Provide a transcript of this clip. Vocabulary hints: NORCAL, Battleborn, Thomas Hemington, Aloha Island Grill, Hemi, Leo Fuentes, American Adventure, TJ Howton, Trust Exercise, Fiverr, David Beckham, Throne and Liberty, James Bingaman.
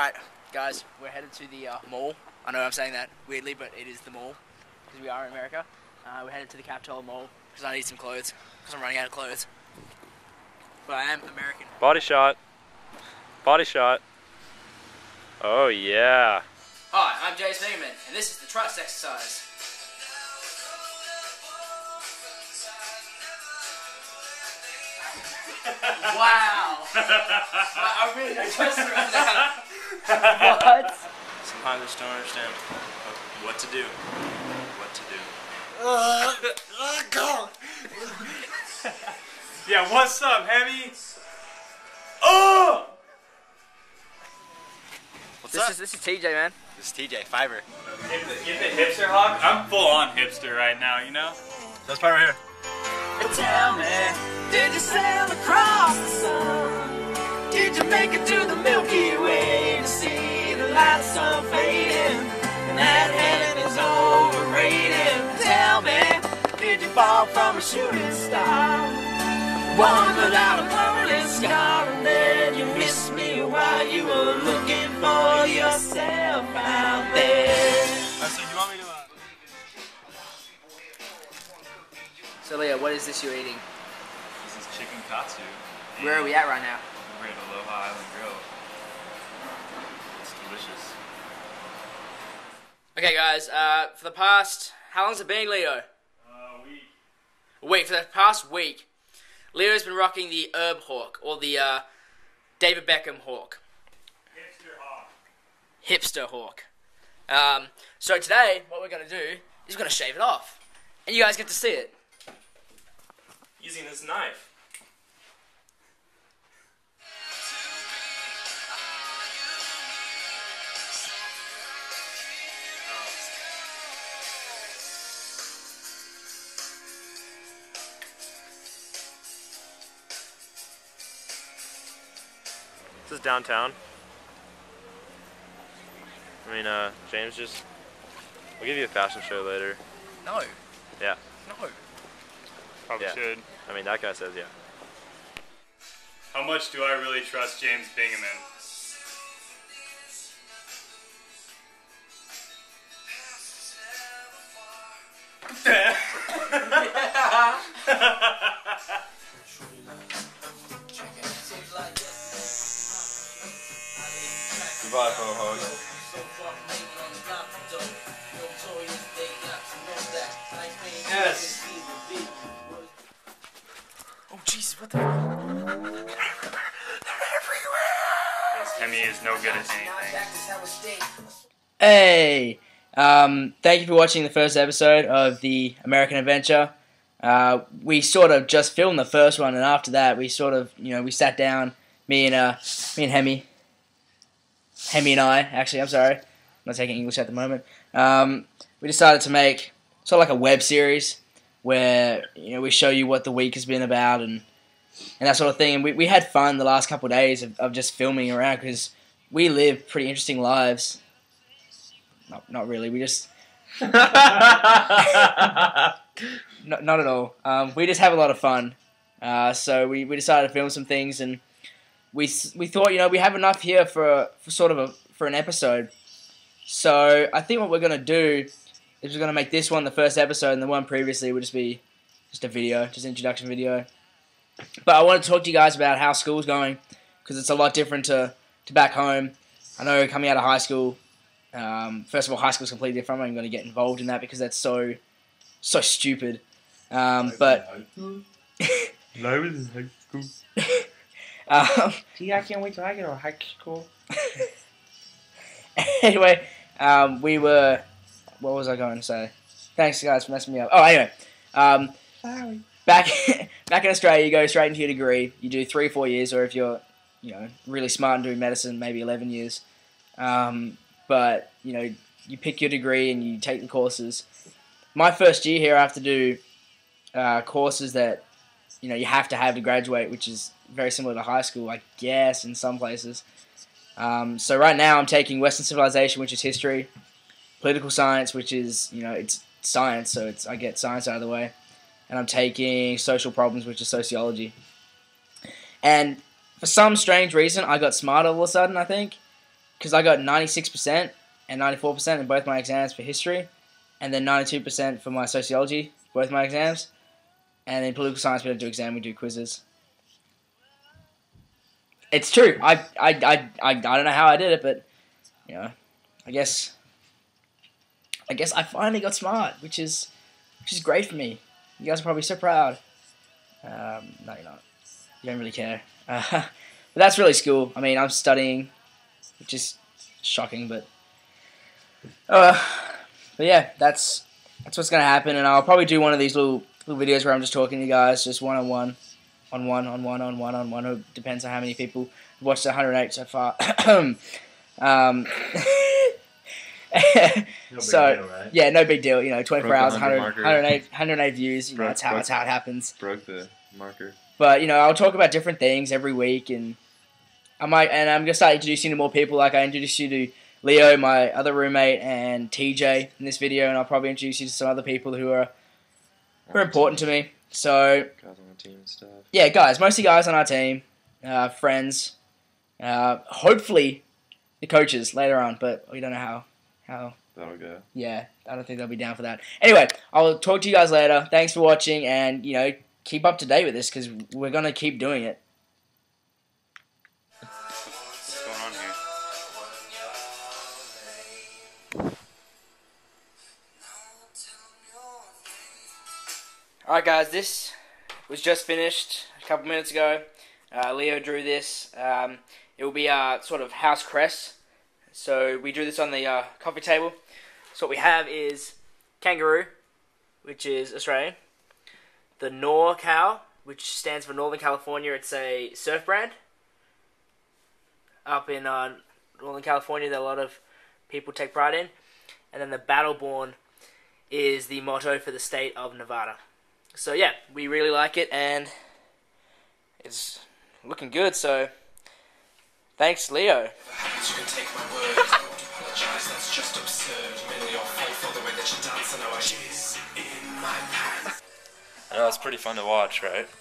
Alright, guys, we're headed to the mall. I know I'm saying that weirdly, but it is the mall, because we are in America. We're headed to the Capitol Mall, because I need some clothes, because I'm running out of clothes. But I am American. Body shot. Body shot. Oh, yeah. Hi, I'm James Bingaman, and this is the Trust Exercise. Wow! I really don't trust her right now. What? Sometimes I just don't understand what to do. What to do. God! Yeah, what's up, Hemi? Oh! What's up? This is TJ, man. This is TJ, Fiverr. If the hipster hog, I'm full on hipster right now, you know? That's probably right here. Tell me. Did you sail across the sun? Did you make it to the Milky Way to see the lights are fading? And that Helen is overrated. Tell me, did you fall from a shooting star? Wandered out a permanent scar, and then you missed me while you were looking for yourself out there. So you want me to So Leah, what is this you're eating? Chicken katsu. Where are we at right now? We're at Aloha Island Grill. It's delicious. Okay, guys. For the past, how long's it been, Leo? A week. A week. For the past week, Leo's been rocking the herb hawk, or the David Beckham hawk. Hipster hawk. Hipster hawk. So today, what we're gonna do is we're gonna shave it off, and you guys get to see it using this knife. This is downtown. I mean, James, just... We'll give you a fashion show later. No. Yeah. No. Probably should. I mean, that guy says yeah. How much do I really trust James Bingaman? Goodbye, ho-hos. Yes! Oh, Jesus, what the... They're everywhere! Hemi is no good at anything. Hey! Thank you for watching the first episode of the American Adventure. We sort of just filmed the first one, and after that, we sort of, you know, we sat down, me and Hemi. Hemi and I, actually, I'm sorry, I'm not taking English at the moment. We decided to make sort of like a web series where, you know, we show you what the week has been about and that sort of thing. And we had fun the last couple of days of just filming around, because we live pretty interesting lives. Not really, we just... not at all. We just have a lot of fun. So we decided to film some things, and we thought, you know, we have enough here for an episode. So I think what we're gonna do is we're gonna make this one the first episode, and the one previously would just be just a video, just an introduction video. But I want to talk to you guys about how school's going, because it's a lot different to back home. I know coming out of high school, first of all, high school's completely different. I'm not even gonna get involved in that because that's so stupid. But no, it's high school. See, I can't wait till I get out of high school. Anyway, we were... What was I going to say? Thanks, guys, for messing me up. Oh, anyway. Sorry. Back in Australia, you go straight into your degree. You do 3 or 4 years, or if you're, you know, really smart and doing medicine, maybe 11 years. But, you know, you pick your degree and you take the courses. My first year here, I have to do courses that, you know, you have to graduate, which is... very similar to high school, I guess, in some places. So right now I'm taking Western Civilization, which is history, political science, which is, you know, it's science, so I get science out of the way, and I'm taking social problems, which is sociology. And for some strange reason, I got smart all of a sudden, I think. because I got 96% and 94% in both my exams for history, and then 92% for my sociology, both my exams. And in political science, we don't do exam, we do quizzes. It's true. I don't know how I did it, but you know, I guess I finally got smart, which is great for me. You guys are probably so proud. No, you're not. You don't really care. But that's really school. I mean, I'm studying, which is shocking, but yeah, that's what's gonna happen. And I'll probably do one of these little videos where I'm just talking to you guys, just one-on-one. On one. It depends on how many people watched 108 so far. Yeah, no big deal. You know, 24 hours, 108 views. You know, that's how it happens. Broke the marker. But you know, I'll talk about different things every week, and I'm gonna start introducing you to more people. Like I introduced you to Leo, my other roommate, and TJ in this video, and I'll probably introduce you to some other people who are important to me. So, guys on the team and stuff. Yeah, guys, mostly guys on our team, friends, hopefully the coaches later on, but we don't know how that'll go. Yeah, I don't think they'll be down for that. Anyway, I'll talk to you guys later. Thanks for watching, and, you know, keep up to date with this because we're going to keep doing it. What's going on here? Alright guys, this was just finished a couple minutes ago. Leo drew this. It will be sort of house crest. So we drew this on the coffee table. So what we have is kangaroo, which is Australian. The NORCAL, which stands for Northern California. It's a surf brand. Up in Northern California that a lot of people take pride in. And then the Battleborn is the motto for the state of Nevada. So yeah, we really like it, and it's looking good, so thanks, Leo. You can take my word, I won't apologize, that's just absurd. Mainly your fault for the way that you dance, and now I know it's pretty fun to watch, right?